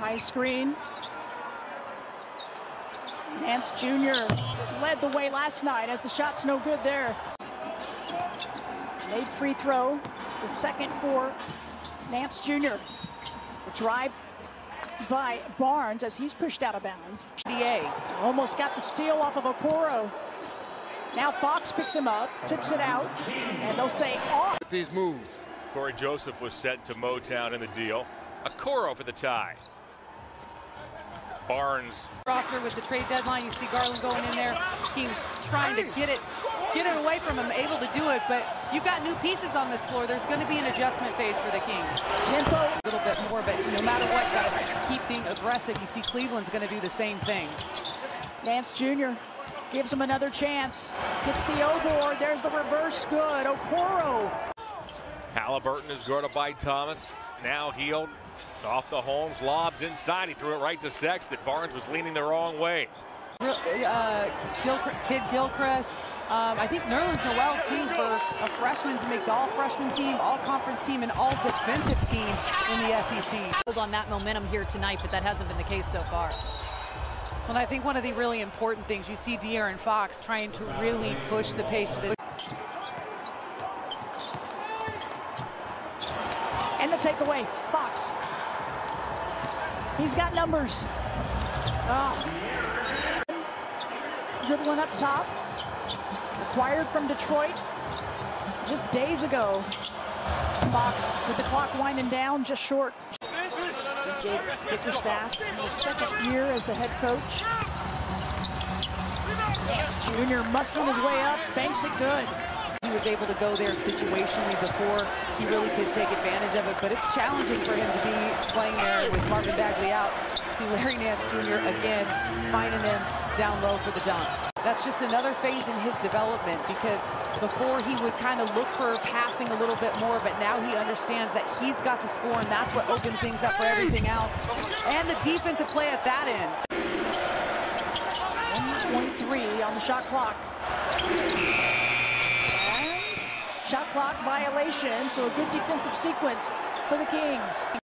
High screen. Nance Jr. led the way last night as the shot's no good there. Late free throw, the second for Nance Jr. The drive by Barnes as he's pushed out of bounds. Almost got the steal off of Okoro. Now Fox picks him up, tips it out, and they'll say off. These moves. Corey Joseph was sent to Motown in the deal. Okoro for the tie. Barnes. Roster with the trade deadline, you see Garland going in there. He's trying to get it away from him, able to do it, but you've got new pieces on this floor. There's going to be an adjustment phase for the Kings. Tempo a little bit more, but no matter what, guys, keep being aggressive. You see Cleveland's going to do the same thing. Nance Jr. gives him another chance. Gets the O-board. There's the reverse good. Okoro. Halliburton is guarded by Thomas. Now healed. Off the Holmes, lobs inside. He threw it right to Sexton. Barnes was leaning the wrong way. Gilchrist. I think Nerlens Noel, too, for a freshman to make the all-freshman team, all-conference team, and all-defensive team in the SEC. Hold on that momentum here tonight, but that hasn't been the case so far. Well, I think one of the really important things, you see De'Aaron Fox trying to really push the pace of the... And the takeaway, Fox. He's got numbers. Dribbling up top. Acquired from Detroit just days ago. Fox with the clock winding down just short. Bickerstaff, second year as the head coach. Junior muscling his way up, banks it good. He was able to go there situationally before he really could take advantage of it, but it's challenging for him to be playing there with Marvin Bagley out. See Larry Nance Jr. again finding him down low for the dunk. That's just another phase in his development, because before he would kind of look for passing a little bit more, but now he understands that he's got to score, and that's what opens things up for everything else. And the defensive play at that end. 1.3 on the shot clock. And shot clock violation, so a good defensive sequence for the Kings.